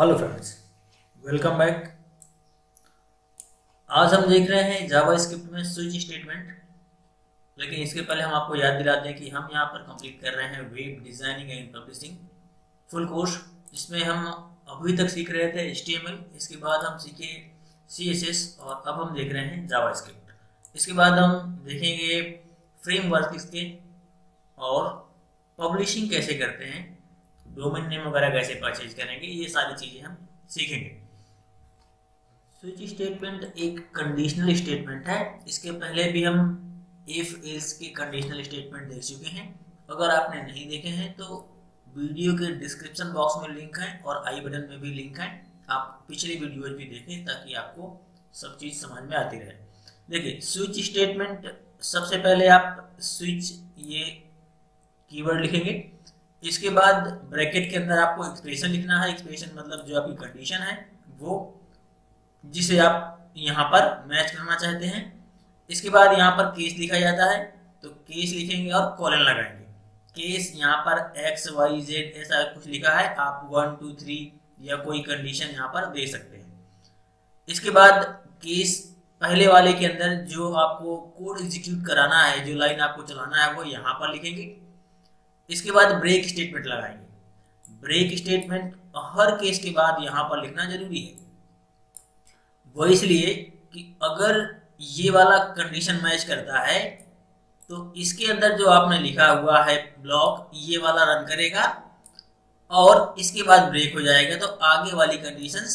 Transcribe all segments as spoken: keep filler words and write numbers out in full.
Hello friends, welcome back. आज हम देख रहे हैं जावास्क्रिप्ट में स्विच स्टेटमेंट, लेकिन इसके पहले हम आपको याद दिलाते हैं कि हम यहाँ पर कंप्लीट कर रहे हैं web designing and publishing full course, जिसमें हम अभी तक सीख रहे थे एच टी एम एल, इसके बाद हम सीखे सी एस एस और अब हम देख रहे हैं जावास्क्रिप्ट। इसके बाद हम देखेंगे फ्रेमवर्क इसके और पब्लिशिंग कैसे करते हैं, डोमेन नेम वगैरह कैसे परचेज करेंगे, ये सारी चीज़ें हम सीखेंगे। स्विच स्टेटमेंट एक कंडीशनल स्टेटमेंट है। इसके पहले भी हम इफ एल्स के कंडीशनल स्टेटमेंट देख चुके हैं। अगर आपने नहीं देखे हैं तो वीडियो के डिस्क्रिप्शन बॉक्स में लिंक है और आई बटन में भी लिंक है, आप पिछली वीडियोज भी देखें ताकि आपको सब चीज़ समझ में आती रहे। देखिए, स्विच स्टेटमेंट, सबसे पहले आप स्विच ये कीवर्ड लिखेंगे, इसके बाद ब्रैकेट के अंदर आपको एक्सप्रेशन लिखना है। एक्सप्रेशन मतलब जो आपकी कंडीशन है वो, जिसे आप यहाँ पर मैच करना चाहते हैं। इसके बाद यहाँ पर केस लिखा जाता है तो केस लिखेंगे और कॉलन लगाएंगे। केस यहाँ पर एक्स वाई जेड ऐसा कुछ लिखा है, आप वन टू थ्री या कोई कंडीशन यहाँ पर दे सकते हैं। इसके बाद केस पहले वाले के अंदर जो आपको कोड एग्जीक्यूट कराना है, जो लाइन आपको चलाना है वो यहाँ पर लिखेंगे। इसके बाद ब्रेक स्टेटमेंट लगाएंगे। ब्रेक स्टेटमेंट हर केस के बाद यहाँ पर लिखना जरूरी है, वो इसलिए कि अगर ये वाला कंडीशन मैच करता है तो इसके अंदर जो आपने लिखा हुआ है ब्लॉक, ये वाला रन करेगा और इसके बाद ब्रेक हो जाएगा, तो आगे वाली कंडीशंस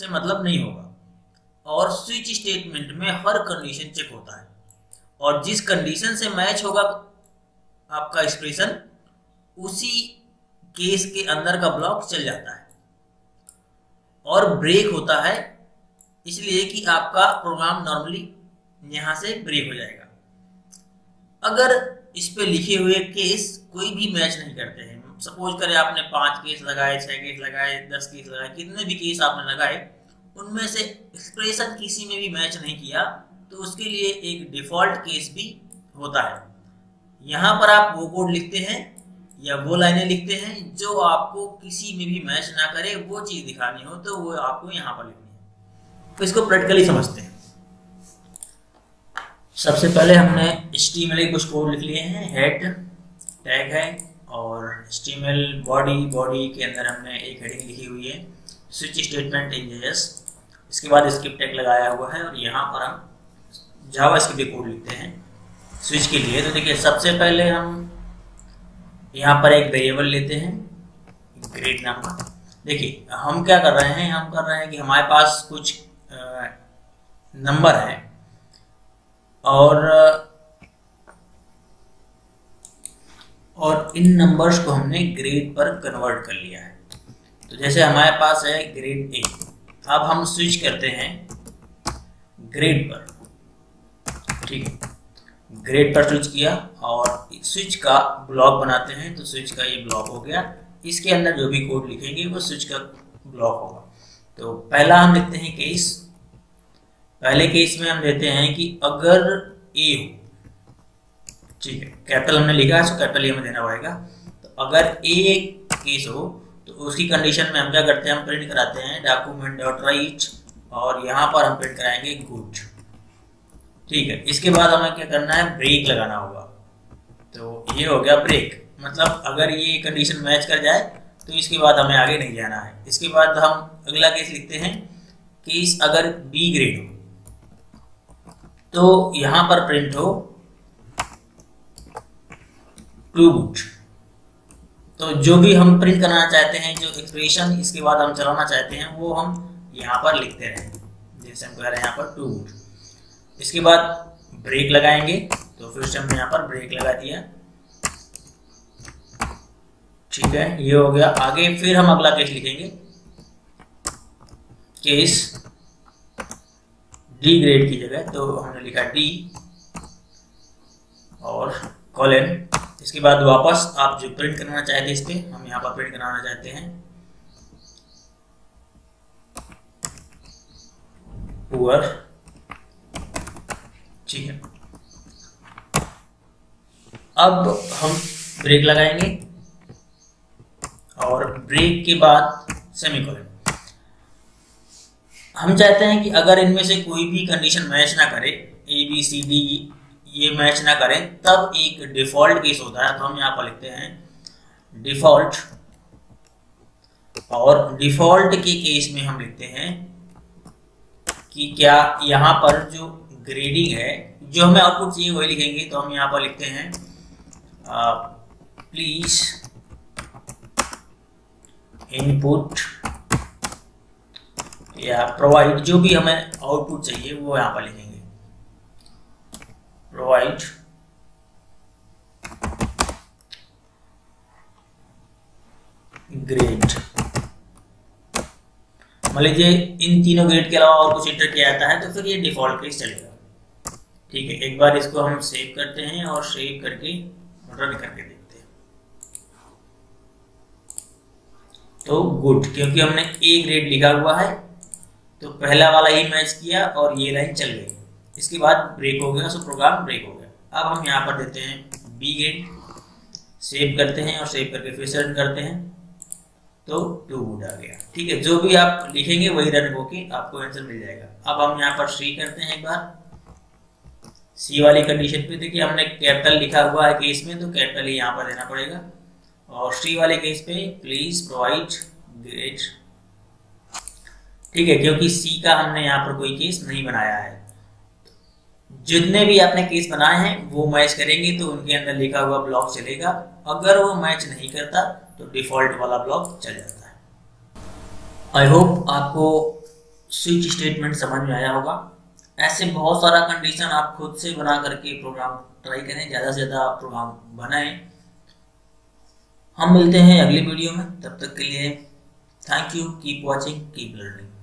से मतलब नहीं होगा। और स्विच स्टेटमेंट में हर कंडीशन चेक होता है और जिस कंडीशन से मैच होगा आपका एक्सप्रेशन, उसी केस के अंदर का ब्लॉक चल जाता है और ब्रेक होता है, इसलिए कि आपका प्रोग्राम नॉर्मली यहाँ से ब्रेक हो जाएगा। अगर इस पे लिखे हुए केस कोई भी मैच नहीं करते हैं, सपोज करें आपने पांच केस लगाए, छह केस लगाए, दस केस लगाए, कितने भी केस आपने लगाए, उनमें से एक्सप्रेशन किसी में भी मैच नहीं किया, तो उसके लिए एक डिफॉल्ट केस भी होता है। यहाँ पर आप वो कोड लिखते हैं या वो लाइनें लिखते हैं जो आपको किसी में भी मैच ना करे, वो चीज़ दिखानी हो तो वो आपको यहाँ पर लिखनी है। तो इसको प्रैक्टिकली समझते हैं। सबसे पहले हमने एच टी एम एल के कुछ कोड लिख लिए हैं। हेड टैग है और H T M L body, body के अंदर हमने एक हेडिंग लिखी हुई है switch statement in J S. इसके बाद स्क्रिप्ट टैग लगाया हुआ है और यहाँ पर हम जावास्क्रिप्ट कोड लिखते हैं स्विच के लिए। तो देखिए, सबसे पहले हम यहाँ पर एक वेरिएबल लेते हैं ग्रेड नाम का। देखिए, हम क्या कर रहे हैं, हम कर रहे हैं कि हमारे पास कुछ नंबर है और और इन नंबर्स को हमने ग्रेड पर कन्वर्ट कर लिया है। तो जैसे हमारे पास है ग्रेड ए, अब हम स्विच करते हैं ग्रेड पर। ठीक है, ग्रेड पर स्विच किया और स्विच का ब्लॉक बनाते हैं, तो स्विच का ये ब्लॉक हो गया। इसके अंदर जो भी कोड लिखेंगे वो स्विच का ब्लॉक होगा। तो पहला हम लिखते हैं केस। पहले केस में हम देते हैं कि अगर ए हो, ठीक है, कैपिटल हमने लिखा है तो कैपिटल ही हमें देना पड़ेगा। तो अगर ए केस हो तो उसकी कंडीशन में हम क्या करते हैं, हम प्रिंट कराते हैं डॉक्यूमेंट डॉट राइट और यहाँ पर हम प्रिंट कराएंगे गुड। ठीक है, इसके बाद हमें क्या करना है, ब्रेक लगाना होगा। तो ये हो गया ब्रेक, मतलब अगर ये कंडीशन मैच कर जाए तो इसके बाद हमें आगे नहीं जाना है। इसके बाद हम अगला केस लिखते हैं, केस अगर बी ग्रेड हो तो यहां पर प्रिंट हो टू बूट। तो जो भी हम प्रिंट करना चाहते हैं, जो एक्सप्रेशन इसके बाद हम चलाना चाहते हैं, वो हम यहां पर लिखते रहें, जैसे हम कह रहे हैं यहाँ पर टू बूट। इसके बाद ब्रेक लगाएंगे, तो फिर से हमने यहाँ पर ब्रेक लगा दिया। ठीक है, ये हो गया। आगे फिर हम अगला केस लिखेंगे, केस डी ग्रेड की जगह तो हमने लिखा डी और कॉलन। इसके बाद वापस आप जो प्रिंट करना चाहते हैं, इस पर हम यहाँ पर प्रिंट कराना चाहते हैं पुअर। ठीक है, अब हम ब्रेक लगाएंगे और ब्रेक के बाद सेमीकोलन। हम चाहते हैं कि अगर इनमें से कोई भी कंडीशन मैच ना करे, ए बी सी डी ये मैच ना करें, तब एक डिफॉल्ट केस होता है। तो हम यहाँ पर लिखते हैं डिफॉल्ट, और डिफॉल्ट के केस में हम लिखते हैं कि क्या यहाँ पर जो ग्रेडिंग है, जो हमें आउटपुट चाहिए वही लिखेंगे। तो हम यहाँ पर लिखते हैं प्लीज इनपुट या प्रोवाइड, जो भी हमें आउटपुट चाहिए वो यहाँ पर लिखेंगे प्रोवाइड ग्रेड। मान लीजिए इन तीनों ग्रेड के अलावा और कुछ इंटर किया जाता है तो फिर ये डिफॉल्ट केस चलेगा। ठीक है, एक बार इसको हम सेव करते हैं और सेव करके रन करके देखते हैं। तो गुड, क्योंकि हमने ए ग्रेड लिखा हुआ है तो पहला वाला ही मैच किया और ये लाइन चल गई। इसके बाद ब्रेक हो गया, सो प्रोग्राम ब्रेक हो गया। अब हम यहाँ पर देते हैं बी ग्रेड, सेव करते हैं और सेव करके फिर से रन करते हैं तो टू गुड आ गया। ठीक है, जो भी आप लिखेंगे वही रन होके आपको आंसर मिल जाएगा। अब हम यहाँ पर सी करते हैं एक बार, सी वाली कंडीशन पे देखिए हमने कैपिटल लिखा हुआ है केस में, तो कैपिटल ही यहाँ पर देना पड़ेगा। और सी वाले केस पे प्लीज प्रोवाइड ग्रेड, ठीक है, क्योंकि सी का हमने यहाँ पर कोई केस नहीं बनाया है। जितने भी आपने केस बनाए हैं वो मैच करेंगे तो उनके अंदर लिखा हुआ ब्लॉक चलेगा, अगर वो मैच नहीं करता तो डिफॉल्ट वाला ब्लॉक चल जाता है। आई होप आपको स्विच स्टेटमेंट समझ में आया होगा। ऐसे बहुत सारा कंडीशन आप खुद से बना करके प्रोग्राम ट्राई करें, ज़्यादा से ज़्यादा प्रोग्राम बनाएं। हम मिलते हैं अगली वीडियो में, तब तक के लिए thank you, keep watching, keep learning.